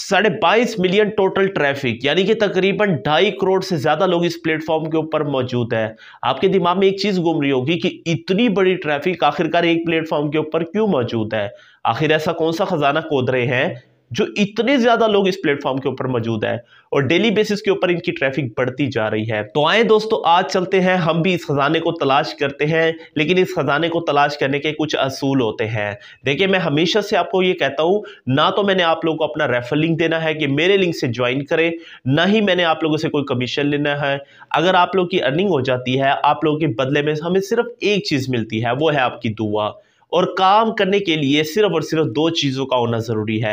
22.5 million total traffic, यानी कि तकरीबन 2.5 करोड़ से ज़्यादा लोग इस प्लेटफॉर्म के ऊपर मौजूद है। आपके दिमाग में एक चीज़ घूम रही होगी कि इतनी बड़ी ट्रैफिक आखिरकार एक प्लेटफॉर्म के ऊपर क्यों मौजूद है, आखिर ऐसा कौन सा खजाना खोद रहे हैं जो इतने ज्यादा लोग इस प्लेटफॉर्म के ऊपर मौजूद है और डेली बेसिस के ऊपर इनकी ट्रैफिक बढ़ती जा रही है। तो आए दोस्तों, आज चलते हैं, हम भी इस खजाने को तलाश करते हैं, लेकिन इस खजाने को तलाश करने के कुछ असूल होते हैं। देखिए, मैं हमेशा से आपको ये कहता हूँ, ना तो मैंने आप लोगों को अपना रेफर लिंक देना है कि मेरे लिंक से ज्वाइन करें, ना ही मैंने आप लोगों से कोई कमीशन लेना है। अगर आप लोग की अर्निंग हो जाती है, आप लोगों के बदले में हमें सिर्फ एक चीज़ मिलती है, वो है आपकी दुआ। और काम करने के लिए सिर्फ और सिर्फ दो चीज़ों का होना ज़रूरी है।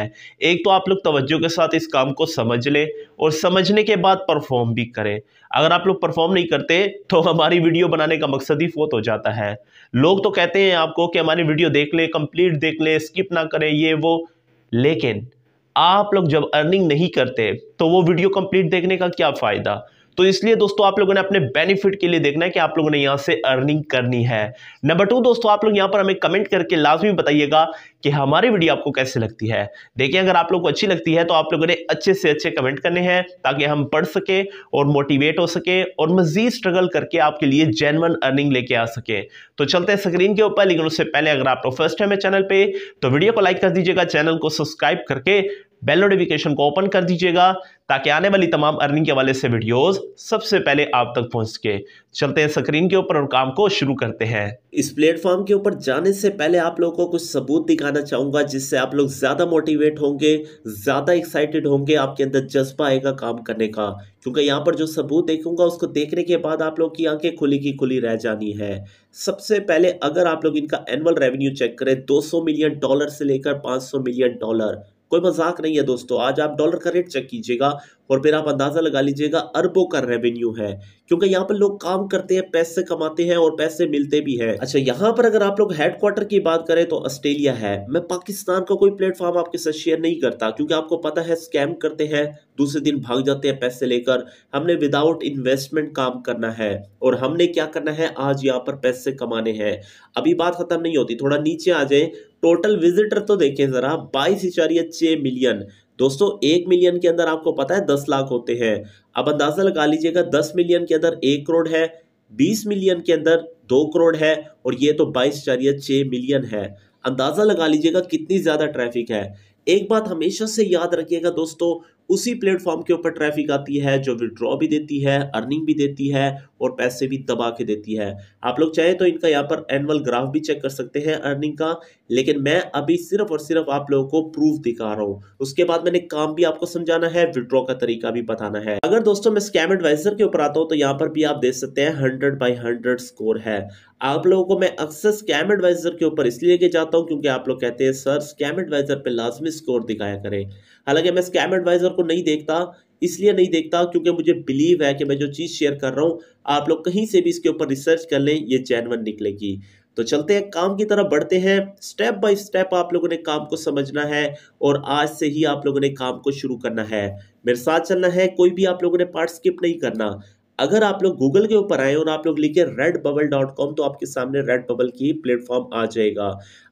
एक तो आप लोग तवज्जो के साथ इस काम को समझ लें और समझने के बाद परफॉर्म भी करें। अगर आप लोग परफॉर्म नहीं करते तो हमारी वीडियो बनाने का मकसद ही फोत हो जाता है। लोग तो कहते हैं आपको कि हमारी वीडियो देख लें, कंप्लीट देख लें, स्किप ना करें, ये वो, लेकिन आप लोग जब अर्निंग नहीं करते तो वो वीडियो कंप्लीट देखने का क्या फ़ायदा। तो इसलिए दोस्तों, आप लोगों ने अपने बेनिफिट के लिए देखना है कि आप लोगों ने यहाँ से अर्निंग करनी है। नंबर 2 दोस्तों, आप लोग यहाँ पर हमें कमेंट करके लाजमी बताइएगा कि हमारी वीडियो आपको कैसे लगती है। देखिए, अगर आप लोग को अच्छी लगती है तो आप लोगों ने अच्छे से अच्छे कमेंट करने हैं ताकि हम पढ़ सके और मोटिवेट हो सके और मजीद स्ट्रगल करके आपके लिए जेन्युइन अर्निंग लेके आ सके। तो चलते हैं स्क्रीन के ऊपर, लेकिन उससे पहले अगर आप लोग फर्स्ट टाइम है चैनल पे तो वीडियो को लाइक कर दीजिएगा, चैनल को सब्सक्राइब करके बेल नोटिफिकेशन को ओपन कर दीजिएगा ताकि आने वाली तमाम अर्निंग के हवाले से वीडियोस सबसे पहले आप तक पहुंच सके। चलते हैं स्क्रीन के ऊपर और काम को शुरू करते हैं। इस प्लेटफॉर्म के ऊपर जाने से पहले आप लोगों को कुछ सबूत दिखाना चाहूँगा जिससे आप लोग ज़्यादा मोटिवेट होंगे, ज़्यादा एक्साइटेड होंगे, आपके अंदर जज्बा आएगा काम करने का, क्योंकि यहाँ पर जो सबूत देखूंगा उसको देखने के बाद आप लोग की आंखें खुली की खुली रह जानी है। सबसे पहले अगर आप लोग इनका एनुअल रेवेन्यू चेक करें, $200 मिलियन से लेकर $500 मिलियन, कोई मजाक नहीं है दोस्तों। आज आप डॉलर का रेट चेक कीजिएगा और फिर आप अंदाज़ा लगा लीजिएगा अरबों का रेवेन्यू है, क्योंकि यहाँ पर लोग काम करते हैं, पैसे कमाते हैं और पैसे मिलते भी हैं। अच्छा, यहाँ पर अगर आप लोग हेडक्वार्टर की बात करें तो ऑस्ट्रेलिया है। मैं पाकिस्तान का कोई प्लेटफॉर्म आपके साथ शेयर नहीं करता क्योंकि आपको पता है स्कैम करते हैं, दूसरे दिन भाग जाते हैं पैसे लेकर। हमने विदाउट इन्वेस्टमेंट काम करना है और हमने क्या करना है, आज यहाँ पर पैसे कमाने हैं। अभी बात खत्म नहीं होती, थोड़ा नीचे आ जाए। टोटल विजिटर तो देखें जरा, 22.6 मिलियन। दोस्तों, 1 मिलियन के अंदर आपको पता है 10 लाख होते हैं। अब अंदाजा लगा लीजिएगा 10 मिलियन के अंदर 1 करोड़ है, 20 मिलियन के अंदर 2 करोड़ है और ये तो 22.6 मिलियन है। अंदाजा लगा लीजिएगा कितनी ज्यादा ट्रैफिक है। एक बात हमेशा से याद रखिएगा दोस्तों, उसी प्लेटफॉर्म के ऊपर ट्रैफिक आती है जो विड्रॉ भी देती है, अर्निंग भी देती है और पैसे भी दबा के देती है। आप लोग चाहे तो इनका यहाँ पर एनुअल ग्राफ भी चेक कर सकते हैं अर्निंग का, लेकिन मैं अभी सिर्फ और सिर्फ आप लोगों को प्रूफ दिखा रहा हूँ। उसके बाद मैंने काम भी आपको समझाना है, विड्रॉ का तरीका भी बताना है। अगर दोस्तों मैं स्कैम एडवाइजर के ऊपर आता हूँ तो यहाँ पर भी आप देख सकते हैं 100/100 स्कोर है। आप लोगों को मैं अक्सर स्कैम एडवाइजर के ऊपर इसलिए लेके जाता हूँ क्योंकि आप लोग कहते हैं सर स्कैम एडवाइजर पर लाजमी स्कोर दिखाया करें। हालांकि मैं स्कैम एडवाइजर को नहीं देखता, इसलिए नहीं देखता क्योंकि मुझे बिलीव है कि मैं जो चीज़ शेयर कर रहा हूँ, आप लोग कहीं से भी इसके ऊपर रिसर्च कर लें, ये जेन्युइन निकलेगी। तो चलते हैं काम की तरफ बढ़ते हैं। स्टेप बाय स्टेप आप लोगों ने काम को समझना है और आज से ही आप लोगों ने काम को शुरू करना है, मेरे साथ चलना है। कोई भी आप लोगों ने पार्ट स्किप नहीं करना। अगर आप लोग गूगल के ऊपर आए और आप लोग लिखे redbubble.com तो आपके सामने Redbubble की प्लेटफॉर्म आ जाएगा।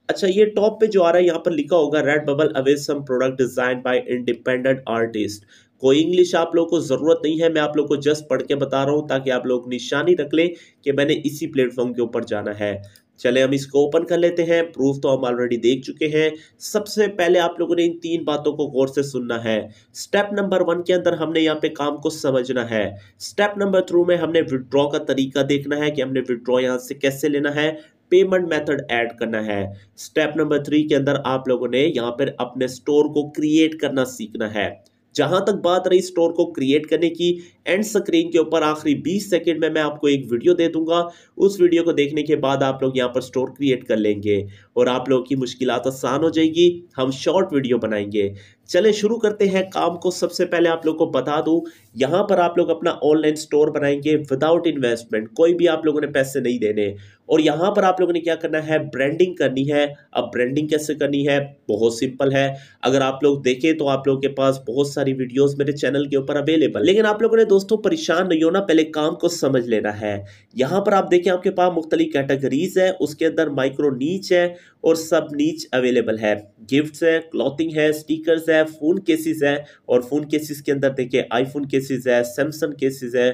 अच्छा, ये टॉप पे जो आ रहा है यहाँ पर लिखा होगा Redbubble awesome product design by independent artist. कोई इंग्लिश आप लोगों को ज़रूरत नहीं है, मैं आप लोगों को जस्ट पढ़ के बता रहा हूँ ताकि आप लोग निशानी रख लें कि मैंने इसी प्लेटफॉर्म के ऊपर जाना है। चले हम इसको ओपन कर लेते हैं। प्रूफ तो हम ऑलरेडी देख चुके हैं। सबसे पहले आप लोगों ने इन 3 बातों को गौर से सुनना है। स्टेप नंबर 1 के अंदर हमने यहाँ पे काम को समझना है। स्टेप नंबर 2 में हमने विड्रॉ का तरीका देखना है कि हमने विड्रॉ यहाँ से कैसे लेना है, पेमेंट मेथड ऐड करना है। स्टेप नंबर 3 के अंदर आप लोगों ने यहाँ पर अपने स्टोर को क्रिएट करना सीखना है। जहां तक बात रही स्टोर को क्रिएट करने की, एंड स्क्रीन के ऊपर आखिरी 20 सेकंड में मैं आपको एक वीडियो दे दूंगा। उस वीडियो को देखने के बाद आप लोग यहां पर स्टोर क्रिएट कर लेंगे और आप लोगों की मुश्किलात आसान हो जाएगी। हम शॉर्ट वीडियो बनाएंगे। चले शुरू करते हैं काम को। सबसे पहले आप लोग को बता दूं, यहाँ पर आप लोग अपना ऑनलाइन स्टोर बनाएंगे विदाउट इन्वेस्टमेंट। कोई भी आप लोगों ने पैसे नहीं देने और यहाँ पर आप लोगों ने क्या करना है, ब्रांडिंग करनी है। अब ब्रांडिंग कैसे करनी है, बहुत सिंपल है। अगर आप लोग देखें तो आप लोगों के पास बहुत सारी वीडियोस मेरे चैनल के ऊपर अवेलेबल, लेकिन आप लोगों ने दोस्तों परेशान नहीं होना, पहले काम को समझ लेना है। यहाँ पर आप देखें आपके पास मुख्तलिफ कैटेगरीज है, उसके अंदर माइक्रो नीच है और सब नीच अवेलेबल है, गिफ्ट्स है, क्लॉथिंग है, स्टिकर्स है, है, फ़ोन केसेस है, और फ़ोन केसेस के अंदर देखिए आईफोन केसेस है, सैमसंग केसेस है,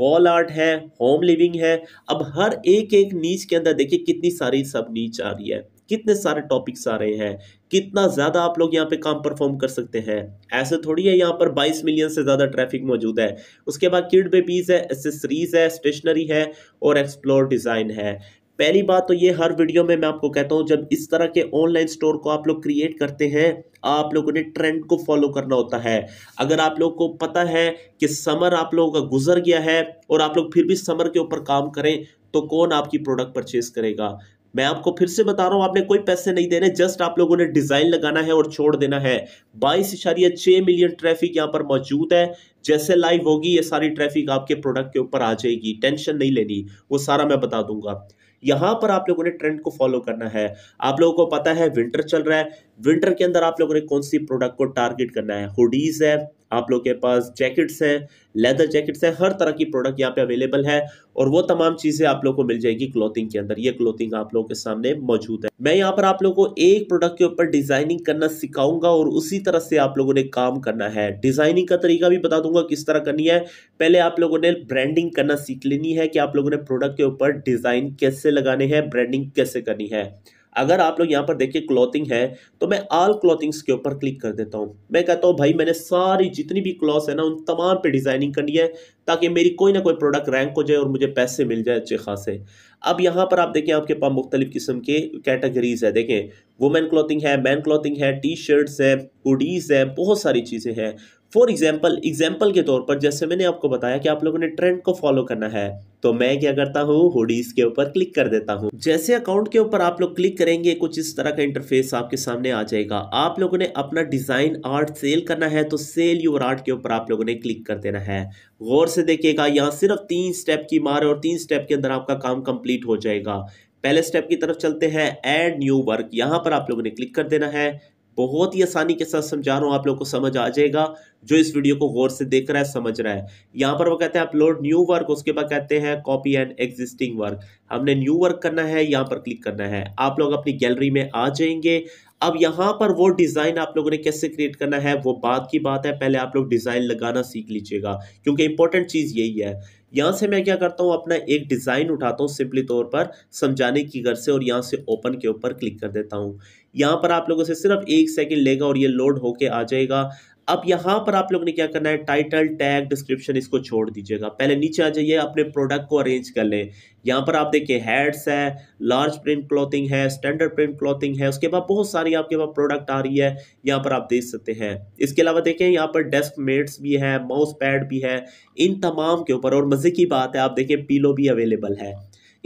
वॉल आर्ट है, होम लिविंग है। अब हर एक एक नीच के अंदर देखिए कितनी सारी सब नीच आ रही है, कितने सारे टॉपिक्स आ रहे हैं, कितना ज़्यादा आप लोग यहाँ पे काम परफॉर्म कर सकते हैं। ऐसे थोड़ी है यहाँ पर 22 मिलियन से ज़्यादा ट्रैफिक मौजूद है। उसके बाद किड बेबीज है, एसेसरीज है, स्टेशनरी है और एक्सप्लोर डिज़ाइन है। पहली बात तो ये हर वीडियो में मैं आपको कहता हूँ, जब इस तरह के ऑनलाइन स्टोर को आप लोग क्रिएट करते हैं, आप लोगों ने ट्रेंड को फॉलो करना होता है। अगर आप लोग को पता है कि समर आप लोगों का गुजर गया है और आप लोग फिर भी समर के ऊपर काम करें, तो कौन आपकी प्रोडक्ट परचेज करेगा? मैं आपको फिर से बता रहा हूँ, आपने कोई पैसे नहीं देने, जस्ट आप लोगों ने डिज़ाइन लगाना है और छोड़ देना है। 22.6 मिलियन ट्रैफिक यहाँ पर मौजूद है। जैसे लाइव होगी ये सारी ट्रैफिक आपके प्रोडक्ट के ऊपर आ जाएगी, टेंशन नहीं लेनी, वो सारा मैं बता दूंगा। यहाँ पर आप लोगों ने ट्रेंड को फॉलो करना है। आप लोगों को पता है विंटर चल रहा है, विंटर के अंदर आप लोगों ने कौन सी प्रोडक्ट को टारगेट करना है। हुडीज़ है, आप लोग के पास जैकेट्स हैं, लेदर जैकेट्स हैं, हर तरह की प्रोडक्ट यहाँ पे अवेलेबल है और वो तमाम चीज़ें आप लोग को मिल जाएगी क्लोथिंग के अंदर। ये क्लोथिंग आप लोगों के सामने मौजूद है। मैं यहाँ पर आप लोगों को एक प्रोडक्ट के ऊपर डिज़ाइनिंग करना सिखाऊंगा और उसी तरह से आप लोगों ने काम करना है। डिज़ाइनिंग का तरीका भी बता दूंगा किस तरह करनी है। पहले आप लोगों ने ब्रांडिंग करना सीख लेनी है कि आप लोगों ने प्रोडक्ट के ऊपर डिज़ाइन कैसे लगाने हैं, ब्रांडिंग कैसे करनी है। अगर आप लोग यहाँ पर देखिए क्लॉथिंग है, तो मैं ऑल क्लॉथिंग्स के ऊपर क्लिक कर देता हूँ। मैं कहता हूँ भाई मैंने सारी जितनी भी क्लॉथ्स है ना, उन तमाम पे डिज़ाइनिंग करनी है ताकि मेरी कोई ना कोई प्रोडक्ट रैंक हो जाए और मुझे पैसे मिल जाए अच्छे खासे। अब यहाँ पर आप देखें आपके पास मुख्तलिफ़ किस्म के कैटेगरीज़ है। देखें वुमेन क्लॉथिंग है, मैन क्लॉथिंग है, टी शर्ट्स है, हुडीज़ है, बहुत सारी चीज़ें हैं। फॉर एग्जाम्पल के तौर पर जैसे मैंने आपको बताया कि आप लोगों ने ट्रेंड को फॉलो करना है, तो मैं क्या करता हूँ, हुडीज़ के ऊपर क्लिक कर देता हूँ। जैसे अकाउंट के ऊपर आप लोग क्लिक करेंगे, कुछ इस तरह का इंटरफेस आपके सामने आ जाएगा। आप लोगों ने अपना डिज़ाइन आर्ट सेल करना है, तो सेल योर आर्ट के ऊपर आप लोगों ने क्लिक कर देना है। गौर से देखिएगा, यहाँ सिर्फ 3 स्टेप की मार है और 3 स्टेप के अंदर आपका काम कंप्लीट हो जाएगा। पहले स्टेप की तरफ चलते हैं, ऐड न्यू वर्क, यहाँ पर आप लोगों ने क्लिक कर देना है। बहुत ही आसानी के साथ समझा रहा हूँ, आप लोगों को समझ आ जाएगा। जो इस वीडियो को गौर से देख रहा है समझ रहा है। यहाँ पर वो कहते हैं अपलोड न्यू वर्क, उसके बाद कहते हैं कॉपी एंड एग्जिस्टिंग वर्क। हमने न्यू वर्क करना है, यहाँ पर क्लिक करना है। आप लोग अपनी गैलरी में आ जाएंगे। अब यहाँ पर वो डिज़ाइन आप लोगों ने कैसे क्रिएट करना है वो बाद की बात है, पहले आप लोग डिज़ाइन लगाना सीख लीजिएगा क्योंकि इंपॉर्टेंट चीज़ यही है। यहाँ से मैं क्या करता हूँ, अपना एक डिज़ाइन उठाता हूँ सिंपली तौर पर समझाने की गर्ज से, और यहाँ से ओपन के ऊपर क्लिक कर देता हूँ। यहाँ पर आप लोगों से सिर्फ 1 सेकेंड लेगा और ये लोड होके आ जाएगा। अब यहाँ पर आप लोगों ने क्या करना है, टाइटल, टैग, डिस्क्रिप्शन, इसको छोड़ दीजिएगा। पहले नीचे आ जाइए, अपने प्रोडक्ट को अरेंज कर लें। यहाँ पर आप देखिए हेड्स है, लार्ज प्रिंट क्लॉथिंग है, स्टैंडर्ड प्रिंट क्लॉथिंग है, उसके बाद बहुत सारी आपके पास प्रोडक्ट आ रही है, यहाँ पर आप देख सकते हैं। इसके अलावा देखें यहाँ पर डेस्क मेट्स भी है, माउस पैड भी है, इन तमाम के ऊपर। और मज़े की बात है, आप देखें पीलो भी अवेलेबल है।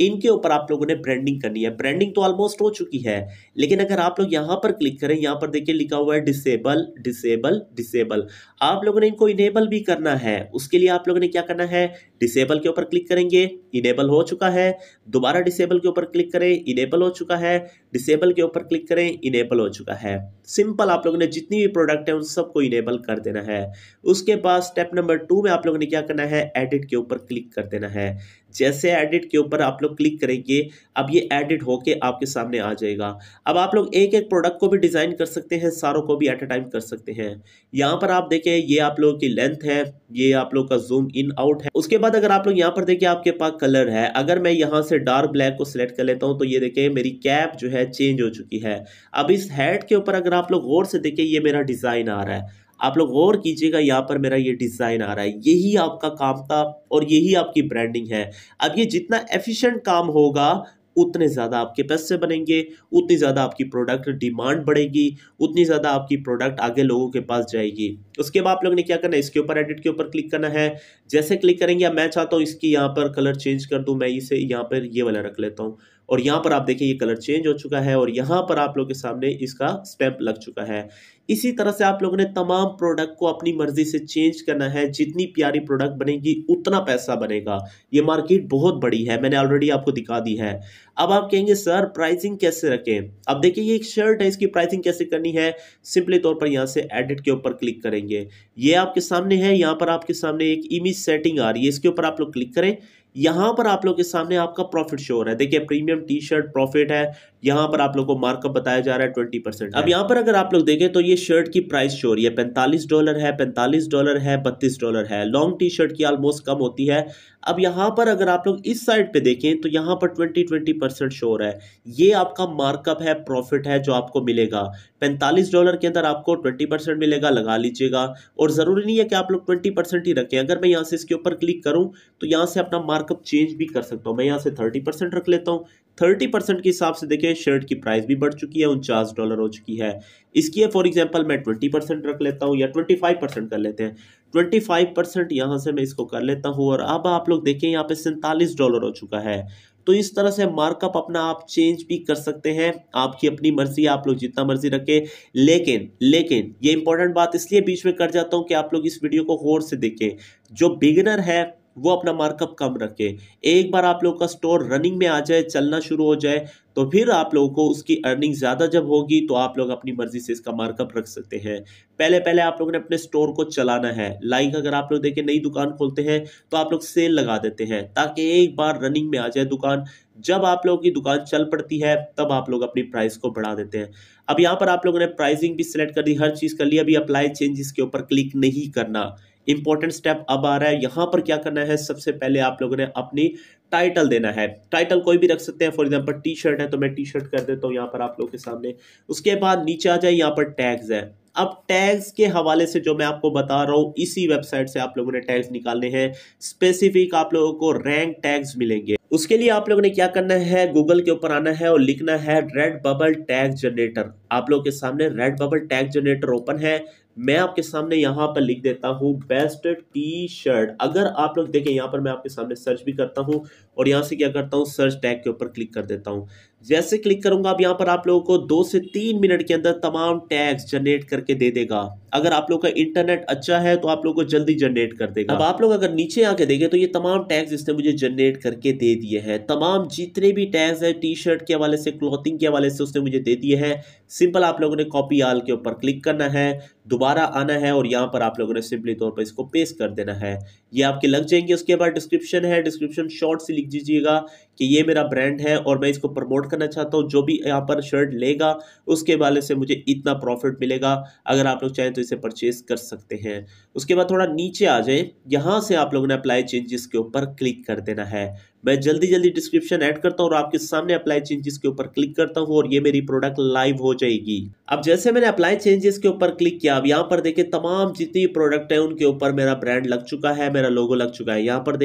इनके ऊपर आप लोगों ने ब्रांडिंग करनी है। ब्रांडिंग तो ऑलमोस्ट हो चुकी है, लेकिन अगर आप लोग यहाँ पर क्लिक करें, यहाँ पर देखिए लिखा हुआ है डिसेबल, डिसेबल, डिसेबल। आप लोगों ने इनको इनेबल भी करना है। उसके लिए आप लोगों ने क्या करना है, डिसेबल के ऊपर क्लिक करेंगे, इनेबल हो चुका है। दोबारा डिसेबल के ऊपर क्लिक करें, इनेबल हो चुका है। डिसेबल के ऊपर क्लिक करें, इनेबल हो चुका है। सिंपल आप लोगों ने जितनी भी प्रोडक्ट है उन सबको इनेबल कर देना है। उसके बाद स्टेप नंबर 2 में आप लोगों ने क्या करना है, एडिट के ऊपर क्लिक कर देना है। जैसे एडिट के ऊपर आप लोग क्लिक करेंगे, अब ये एडिट होके आपके सामने आ जाएगा। अब आप लोग एक एक प्रोडक्ट को भी डिज़ाइन कर सकते हैं, सारों को भी एट अ टाइम कर सकते हैं। यहाँ पर आप देखें ये आप लोगों की लेंथ है, ये आप लोग का जूम इन आउट है। उसके बाद अगर आप लोग यहाँ पर देखें आपके पास कलर है। अगर मैं यहाँ से डार्क ब्लैक को सिलेक्ट कर लेता हूँ, तो ये देखें मेरी कैप जो है चेंज हो चुकी है। अब इस हेड के ऊपर अगर आप लोग गौर से देखें, ये मेरा डिज़ाइन आ रहा है। आप लोग गौर कीजिएगा, यहाँ पर मेरा ये डिज़ाइन आ रहा है। यही आपका काम था और यही आपकी ब्रांडिंग है। अब ये जितना एफिशिएंट काम होगा, उतने ज़्यादा आपके पैसे बनेंगे, उतनी ज़्यादा आपकी प्रोडक्ट डिमांड बढ़ेगी, उतनी ज़्यादा आपकी प्रोडक्ट आगे लोगों के पास जाएगी। उसके बाद आप लोग ने क्या करना है, इसके ऊपर एडिट के ऊपर क्लिक करना है। जैसे क्लिक करेंगे, अब मैं चाहता हूँ इसकी यहाँ पर कलर चेंज कर दूँ, मैं इसे यहाँ पर ये वाला रख लेता हूँ। और यहाँ पर आप देखिए ये कलर चेंज हो चुका है और यहाँ पर आप लोग के सामने इसका स्टैंप लग चुका है। इसी तरह से आप लोगों ने तमाम प्रोडक्ट को अपनी मर्जी से चेंज करना है। जितनी प्यारी प्रोडक्ट बनेगी उतना पैसा बनेगा। ये मार्केट बहुत बड़ी है, मैंने ऑलरेडी आपको दिखा दी है। अब आप कहेंगे सर प्राइसिंग कैसे रखें? अब देखिए ये एक शर्ट है, इसकी प्राइसिंग कैसे करनी है, सिंपली तौर पर यहाँ से एडिट के ऊपर क्लिक करेंगे। ये आपके सामने है, यहाँ पर आपके सामने एक इमेज सेटिंग आ रही है, इसके ऊपर आप लोग क्लिक करें। यहाँ पर आप लोग के सामने आपका प्रॉफिट शो हो रहा है। देखिए प्रीमियम टी शर्ट प्रॉफिट है, यहाँ पर आप लोग को मार्कअप बताया जा रहा है 20%। अब यहाँ पर अगर आप लोग देखें तो ये शर्ट की प्राइस शो हो रही है $45 है, $45 है, $32 है। लॉन्ग टी शर्ट की ऑलमोस्ट कम होती है। अब यहाँ पर अगर आप लोग इस साइड पे देखें तो यहाँ पर 20% शो हो रहा है। ये आपका मार्कअप है, प्रॉफिट है जो आपको मिलेगा। $45 के अंदर आपको 20% मिलेगा, लगा लीजिएगा। और ज़रूरी नहीं है कि आप लोग 20% ही रखें। अगर मैं यहाँ से इसके ऊपर क्लिक करूँ तो यहाँ से अपना मार्कअप चेंज भी कर सकता हूँ। मैं यहाँ से 30% रख लेता हूँ। 30% के हिसाब से देखिए शर्ट की प्राइस भी बढ़ चुकी है, $49 हो चुकी है। इसकी फॉर एग्जांपल मैं 20% रख लेता हूँ या 25% कर लेते हैं। 25% यहाँ से मैं इसको कर लेता हूँ और अब आप लोग देखें यहाँ पे $47 हो चुका है। तो इस तरह से मार्कअप अपना आप चेंज भी कर सकते हैं, आपकी अपनी मर्जी, आप लोग जितना मर्जी रखें। लेकिन ये इंपॉर्टेंट बात इसलिए बीच में कर जाता हूँ कि आप लोग इस वीडियो को गौर से देखें। जो बिगिनर है वो अपना मार्कअप कम रखे। एक बार आप लोग का स्टोर रनिंग में आ जाए, चलना शुरू हो जाए, तो फिर आप लोगों को उसकी अर्निंग ज़्यादा जब होगी तो आप लोग अपनी मर्ज़ी से इसका मार्कअप रख सकते हैं। पहले आप लोगों ने अपने स्टोर को चलाना है। लाइक अगर आप लोग देखें नई दुकान खोलते हैं तो आप लोग सेल लगा देते हैं ताकि एक बार रनिंग में आ जाए दुकान। जब आप लोगों की दुकान चल पड़ती है तब आप लोग अपनी प्राइस को बढ़ा देते हैं। अब यहाँ पर आप लोगों ने प्राइसिंग भी सिलेक्ट कर दी, हर चीज़ कर ली। अभी अप्लाई चेंजेस के ऊपर क्लिक नहीं करना, इंपॉर्टेंट स्टेप अब आ रहा है। यहाँ पर क्या करना है, सबसे पहले आप लोगों ने अपनी टाइटल देना है। टाइटल कोई भी रख सकते हैं, फॉर एग्जांपल टी शर्ट है तो मैं टी शर्ट कर देता हूँ यहाँ पर आप लोगों के सामने। उसके बाद नीचे आ जाए, यहाँ पर टैग्स है। अब टैग्स के हवाले से जो मैं आपको बता रहा हूँ, इसी वेबसाइट से आप लोगों ने टैग्स निकालने हैं। स्पेसिफिक आप लोगों को रैंक टैग्स मिलेंगे। उसके लिए आप लोगों ने क्या करना है, गूगल के ऊपर आना है और लिखना है रेडबबल टैग जनरेटर। आप लोगों के सामने रेडबबल टैग जनरेटर ओपन है। मैं आपके सामने यहाँ पर लिख देता हूँ बेस्ट टी शर्ट। अगर आप लोग देखें यहाँ पर मैं आपके सामने सर्च भी करता हूँ और यहाँ से क्या करता हूँ, सर्च टैग के ऊपर क्लिक कर देता हूँ। जैसे क्लिक करूँगा अब यहाँ पर आप लोगों को 2 से 3 मिनट के अंदर तमाम टैग्स जनरेट करके दे देगा। अगर आप लोग का इंटरनेट अच्छा है तो आप लोग को जल्दी जनरेट कर देगा। अब आप लोग अगर नीचे आके देखें तो ये तमाम टैग्स इसने मुझे जनरेट करके दे दिए हैं। तमाम जितने भी टैग्स हैं टी शर्ट के हवाले से, क्लॉथिंग के हवाले से, उसने मुझे दे दिए हैं। सिंपल आप लोगों ने कॉपी आल के ऊपर क्लिक करना है, दोबारा आना है और यहाँ पर आप लोगों ने सिंपली तौर पर इसको पेस्ट कर देना है। ये आपके लग जाएंगे। उसके बाद डिस्क्रिप्शन है, डिस्क्रिप्शन शॉर्ट से लिख दीजिएगा कि ये मेरा ब्रांड है और मैं इसको प्रमोट करना चाहता हूँ। जो भी यहाँ पर शर्ट लेगा उसके हवाले से मुझे इतना प्रॉफिट मिलेगा। अगर आप लोग चाहें तो इसे परचेज कर सकते हैं। उसके बाद थोड़ा नीचे आ जाए, यहाँ से आप लोगों ने अप्लाई चेंजेस के ऊपर क्लिक कर देना है। मैं जल्दी डिस्क्रिप्शन ऐड करता हूँ और आपके सामने अप्लाई चेंजेस के ऊपर क्लिक करता हूँ और ये मेरी प्रोडक्ट लाइव हो जाएगी। अब जैसे मैंने अप्लाई चेंजेस के ऊपर क्लिक किया, अब यहाँ पर देखिए तमाम जितनी प्रोडक्ट है उनके ऊपर मेरा ब्रांड लग चुका है, मेरा लोगो लग चुका है। यहाँ पर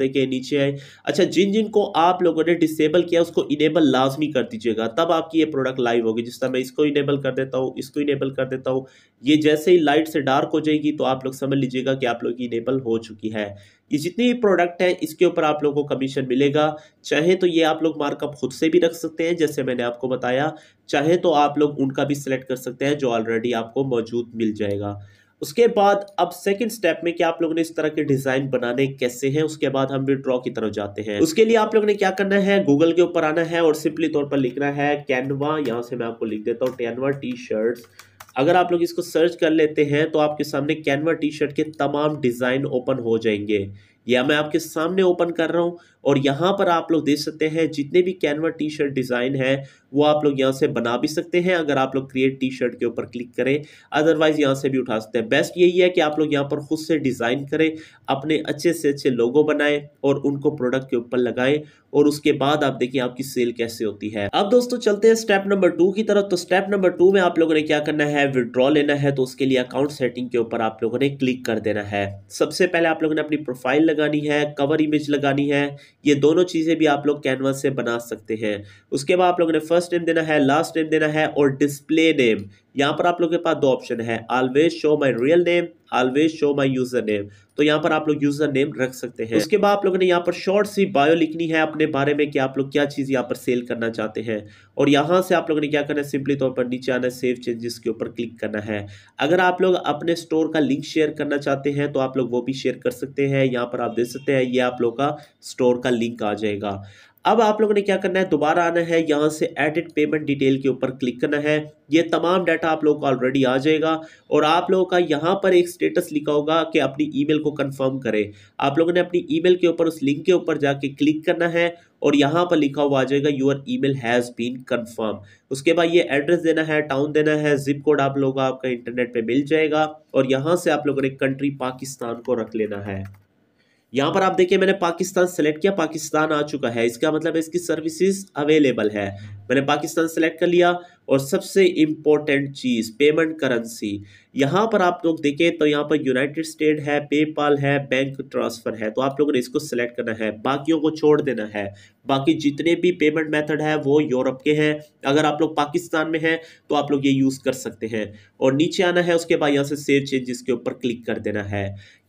देखिए नीचे आए। अच्छा, जिनको आप लोगों ने डिसेबल किया उसको इनेबल लाजमी कर दीजिएगा, तब आपकी ये प्रोडक्ट लाइव होगी। जिस तरह मैं इसको इनेबल कर देता हूँ, इसको इनेबल कर देता हूँ, ये जैसे ही लाइट से डार्क हो जाएगी तो आप लोग समझ लीजिएगा कि आप लोग की इनेबल हो चुकी है। ये जितनी भी प्रोडक्ट है इसके ऊपर आप लोगों को कमीशन मिलेगा। चाहे तो ये आप लोग मार्कअप खुद से भी रख सकते हैं जैसे मैंने आपको बताया, चाहे तो आप लोग उनका भी सिलेक्ट कर सकते हैं जो ऑलरेडी आपको मौजूद मिल जाएगा। उसके बाद अब सेकंड स्टेप में कि आप लोगों ने इस तरह के डिज़ाइन बनाने कैसे हैं, उसके बाद हम विड्रॉ की तरफ जाते हैं। उसके लिए आप लोगों ने क्या करना है, गूगल के ऊपर आना है और सिंपली तौर पर लिखना है कैनवा। यहाँ से मैं आपको लिख देता हूँ कैनवा टी शर्ट्स। अगर आप लोग इसको सर्च कर लेते हैं तो आपके सामने कैनवा टी शर्ट के तमाम डिज़ाइन ओपन हो जाएंगे। या मैं आपके सामने ओपन कर रहा हूँ और यहाँ पर आप लोग देख सकते हैं जितने भी कैनवा टी शर्ट डिज़ाइन है वो आप लोग यहाँ से बना भी सकते हैं। अगर आप लोग क्रिएट टी शर्ट के ऊपर क्लिक करें, अदरवाइज़ यहाँ से भी उठा सकते हैं। बेस्ट यही है कि आप लोग यहाँ पर खुद से डिज़ाइन करें, अपने अच्छे से अच्छे लोगो बनाएं और उनको प्रोडक्ट के ऊपर लगाएं और उसके बाद आप देखिए आपकी सेल कैसे होती है। अब दोस्तों चलते हैं स्टेप नंबर 2 की तरफ। तो स्टेप नंबर 2 में आप लोगों ने क्या करना है, विड्रॉ लेना है। तो उसके लिए अकाउंट सेटिंग के ऊपर आप लोगों ने क्लिक कर देना है। सबसे पहले आप लोगों ने अपनी प्रोफाइल लगानी है, कवर इमेज लगानी है। ये दोनों चीज़ें भी आप लोग कैनवास से बना सकते हैं। उसके बाद आप लोगों ने फर्स्ट नेम देना है, लास्ट नेम देना है और डिस्प्ले नेम। यहाँ पर आप लोगों के पास 2 ऑप्शन है, always show my real name, always show my user name. तो यहाँ पर आप लोग यूजर नेम रख सकते हैं। उसके बाद आप लोगों ने यहाँ पर शॉर्ट सी बायो लिखनी है अपने बारे में कि आप लोग क्या चीज़ यहाँ पर सेल करना चाहते हैं। और यहाँ से आप लोगों ने क्या करना है, सिंपली तौर पर नीचे आना है, सेव चेंजेस के ऊपर क्लिक करना है। अगर आप लोग अपने स्टोर का लिंक शेयर करना चाहते हैं तो आप लोग वो भी शेयर कर सकते हैं। यहाँ पर आप देख सकते हैं ये आप लोग का स्टोर का लिंक आ जाएगा। अब आप लोगों ने क्या करना है, दोबारा आना है, यहाँ से एडिट पेमेंट डिटेल के ऊपर क्लिक करना है। ये तमाम डाटा आप लोगों का ऑलरेडी आ जाएगा और आप लोगों का यहाँ पर एक स्टेटस लिखा होगा कि अपनी ईमेल को कंफर्म करें। आप लोगों ने अपनी ईमेल के ऊपर उस लिंक के ऊपर जाके क्लिक करना है और यहाँ पर लिखा हुआ आ जाएगा your email has been confirm. उसके बाद ये एड्रेस देना है, टाउन देना है, जिप कोड आप लोगों का आपका इंटरनेट पर मिल जाएगा और यहाँ से आप लोगों ने कंट्री पाकिस्तान को रख लेना है। यहाँ पर आप देखिए मैंने पाकिस्तान सेलेक्ट किया, पाकिस्तान आ चुका है, इसका मतलब है इसकी सर्विसेज अवेलेबल है। मैंने पाकिस्तान सेलेक्ट कर लिया और सबसे इम्पोर्टेंट चीज़ पेमेंट करेंसी, यहाँ पर आप लोग देखें तो यहाँ पर यूनाइटेड स्टेट है, पेपाल है, बैंक ट्रांसफ़र है, तो आप लोगों ने इसको सेलेक्ट करना है, बाकियों को छोड़ देना है। बाकी जितने भी पेमेंट मेथड है वो यूरोप के हैं। अगर आप लोग पाकिस्तान में हैं तो आप लोग ये यूज़ कर सकते हैं और नीचे आना है, उसके बाद यहाँ से सेव चेंजेस के ऊपर क्लिक कर देना है।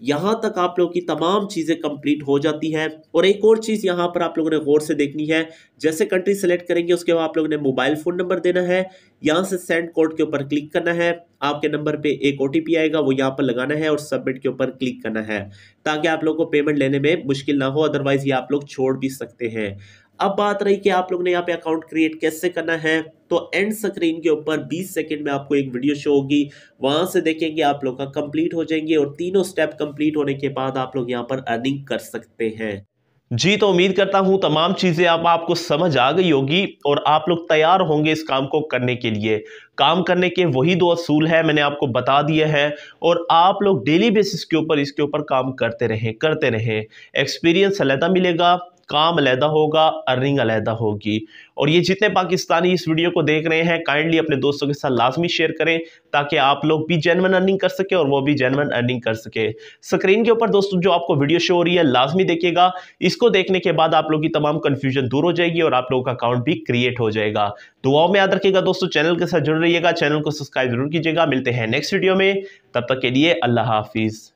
यहाँ तक आप लोग की तमाम चीज़ें कंप्लीट हो जाती हैं। और एक और चीज़ यहाँ पर आप लोगों ने गौर से देखनी है, जैसे कंट्री सेलेक्ट करेंगे उसके बाद आप लोगों ने मोबाइल फ़ोन नंबर देना है, यहाँ से सेंड कोड के ऊपर क्लिक करना है, आपके नंबर पे एक ओटीपी आएगा वो यहाँ पर लगाना है और सबमिट के ऊपर क्लिक करना है ताकि आप लोगों को पेमेंट लेने में मुश्किल ना हो, अदरवाइज ये आप लोग छोड़ भी सकते हैं। अब बात रही कि आप लोग ने यहाँ पे अकाउंट क्रिएट कैसे करना है, तो एंड स्क्रीन के ऊपर 20 सेकंड में आपको एक वीडियो शो होगी, वहां से देखेंगे आप लोग का कंप्लीट हो जाएंगे और तीनों स्टेप कंप्लीट होने के बाद आप लोग यहाँ पर अर्निंग कर सकते हैं। जी तो उम्मीद करता हूं तमाम चीज़ें अब आपको समझ आ गई होगी और आप लोग तैयार होंगे इस काम को करने के लिए। काम करने के वही दो असूल है मैंने आपको बता दिए हैं और आप लोग डेली बेसिस के ऊपर इसके ऊपर काम करते रहें। एक्सपीरियंस अलहदा मिलेगा, काम अलहदा होगा, अर्निंग अलहदा होगी। और ये जितने पाकिस्तानी इस वीडियो को देख रहे हैं काइंडली अपने दोस्तों के साथ लाजमी शेयर करें ताकि आप लोग भी जेन्युइन अर्निंग कर सके और वो भी जेन्युइन अर्निंग कर सके। स्क्रीन के ऊपर दोस्तों जो आपको वीडियो शो हो रही है लाजमी देखिएगा, इसको देखने के बाद आप लोग की तमाम कन्फ्यूजन दूर हो जाएगी और आप लोगों का अकाउंट भी क्रिएट हो जाएगा। दुआओं में याद रखिएगा दोस्तों, चैनल के साथ जुड़ रहिएगा, चैनल को सब्सक्राइब जरूर कीजिएगा। मिलते हैं नेक्स्ट वीडियो में, तब तक के लिए अल्लाह हाफिज़।